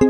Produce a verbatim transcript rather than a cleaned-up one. What?